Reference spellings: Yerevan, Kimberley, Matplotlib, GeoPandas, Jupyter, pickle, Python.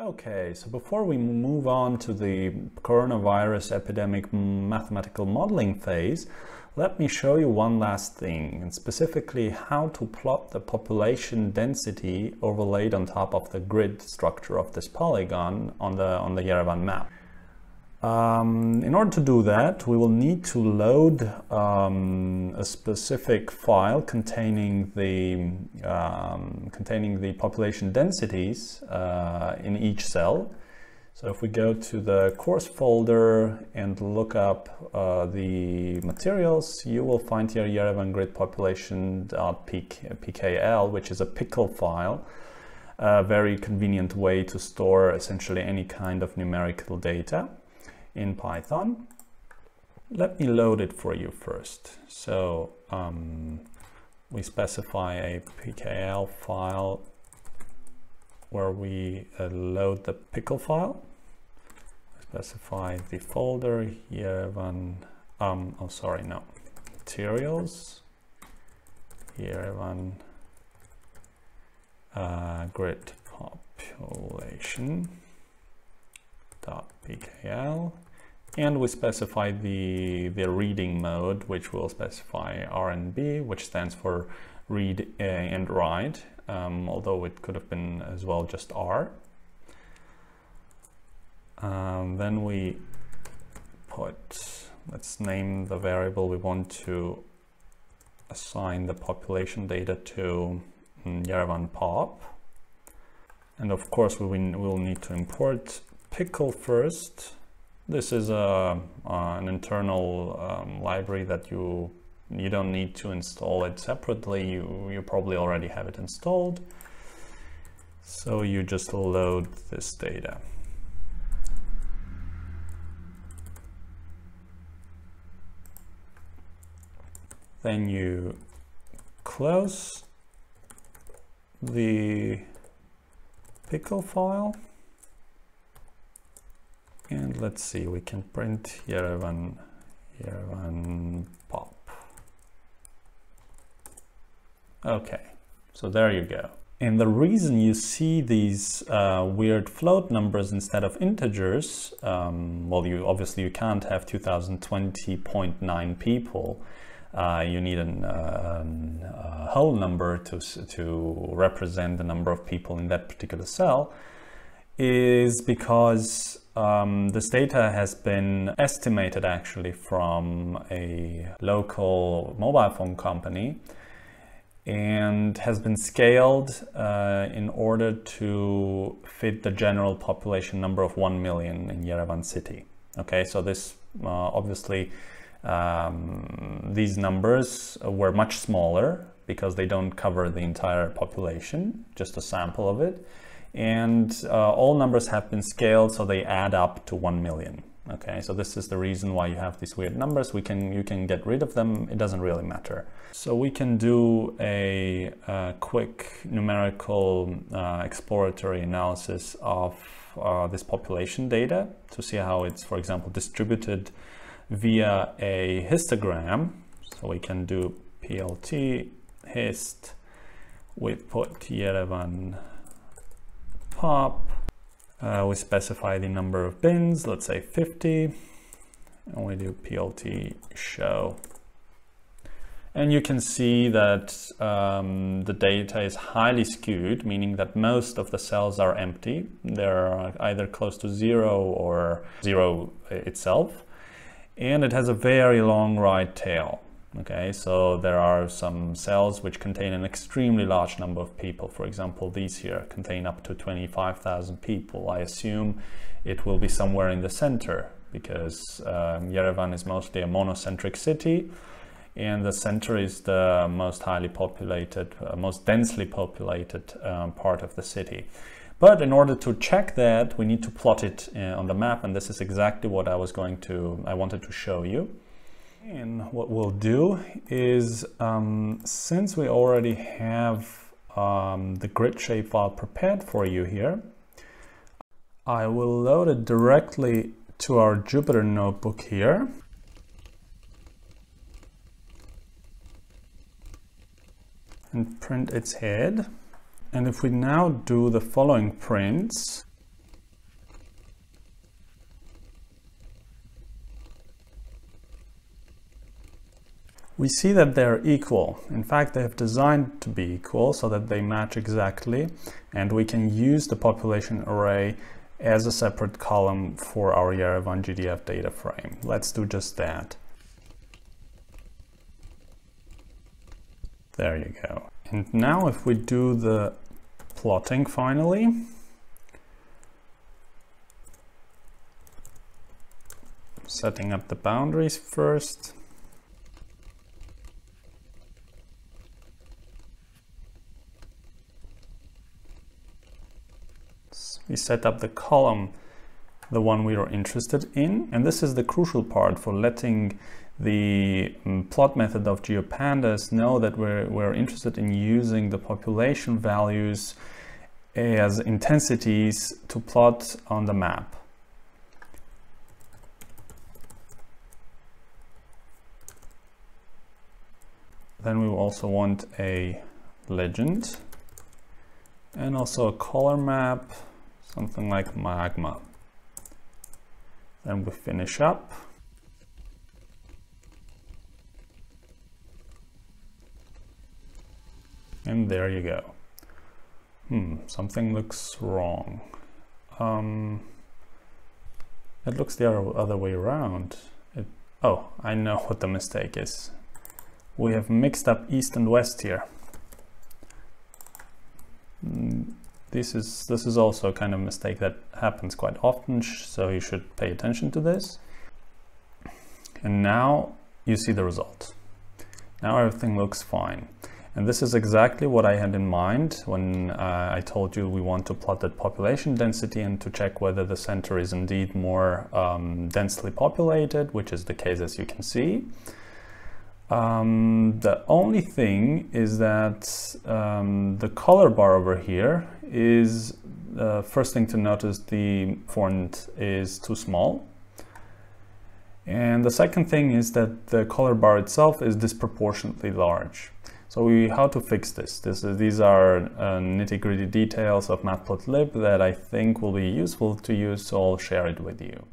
Okay, so before we move on to the coronavirus epidemic mathematical modeling phase, let me show you one last thing, and specifically how to plot the population density overlaid on top of the grid structure of this polygon on the Yerevan map. In order to do that, we will need to load a specific file containing the population densities in each cell. So if we go to the course folder and look up the materials, you will find here Yerevan grid population.pkl, which is a pickle file. A very convenient way to store essentially any kind of numerical data in Python. Let me load it for you first. So we specify a pkl file where we load the pickle file. We specify the folder Yerevan. Materials Yerevan grid population. .pkl, and we specify the reading mode, which will specify RNB, which stands for read and write, although it could have been as well just R. Then we put, let's name the variable we want to assign the population data to, Yerevan pop, and of course we will need to import pickle first. This is an internal library that you don't need to install it separately. You probably already have it installed, so you just load this data. Then you close the pickle file. And let's see, we can print Yerevan pop. Okay, so there you go. And the reason you see these weird float numbers instead of integers, well, you can't have 2020.9 people. You need a whole number to represent the number of people in that particular cell, is because this data has been estimated actually from a local mobile phone company and has been scaled in order to fit the general population number of 1 million in Yerevan city. Okay, so this obviously these numbers were much smaller because they don't cover the entire population, just a sample of it. And all numbers have been scaled, so they add up to 1 million. Okay, so this is the reason why you have these weird numbers. You can get rid of them, it doesn't really matter. So we can do a quick numerical exploratory analysis of this population data to see how it's, for example, distributed via a histogram. So we can do plt hist, we put Yerevan pop, we specify the number of bins, let's say 50, and we do plt show, and you can see that the data is highly skewed, meaning that most of the cells are empty. They're either close to zero or zero itself, and it has a very long right tail. Okay, so there are some cells which contain an extremely large number of people. For example, these here contain up to 25,000 people. I assume it will be somewhere in the center, because Yerevan is mostly a monocentric city, and the center is the most highly populated, most densely populated part of the city. But in order to check that, we need to plot it on the map, and this is exactly what I wanted to show you. And what we'll do is, since we already have the grid shapefile prepared for you here, I will load it directly to our Jupyter notebook here. And print its head. And if we now do the following prints, we see that they're equal. In fact, they have designed to be equal so that they match exactly, and we can use the population array as a separate column for our Yerevan GDF data frame. Let's do just that. There you go. And now if we do the plotting finally, setting up the boundaries first. So we set up the column, the one we are interested in, and this is the crucial part for letting the plot method of GeoPandas know that we're interested in using the population values as intensities to plot on the map. Then we will also want a legend and also a color map, something like magma. Then we finish up. And there you go. Something looks wrong. It looks the other way around. Oh, I know what the mistake is. We have mixed up east and west here. This is also a kind of mistake that happens quite often, so you should pay attention to this. And now you see the result. Now everything looks fine. And this is exactly what I had in mind when I told you we want to plot that population density and to check whether the center is indeed more densely populated, which is the case, as you can see. The only thing is that the color bar over here is the first thing to notice. The font is too small. And the second thing is that the color bar itself is disproportionately large. So how to fix this? These are nitty-gritty details of Matplotlib that I think will be useful to you, so I'll share it with you.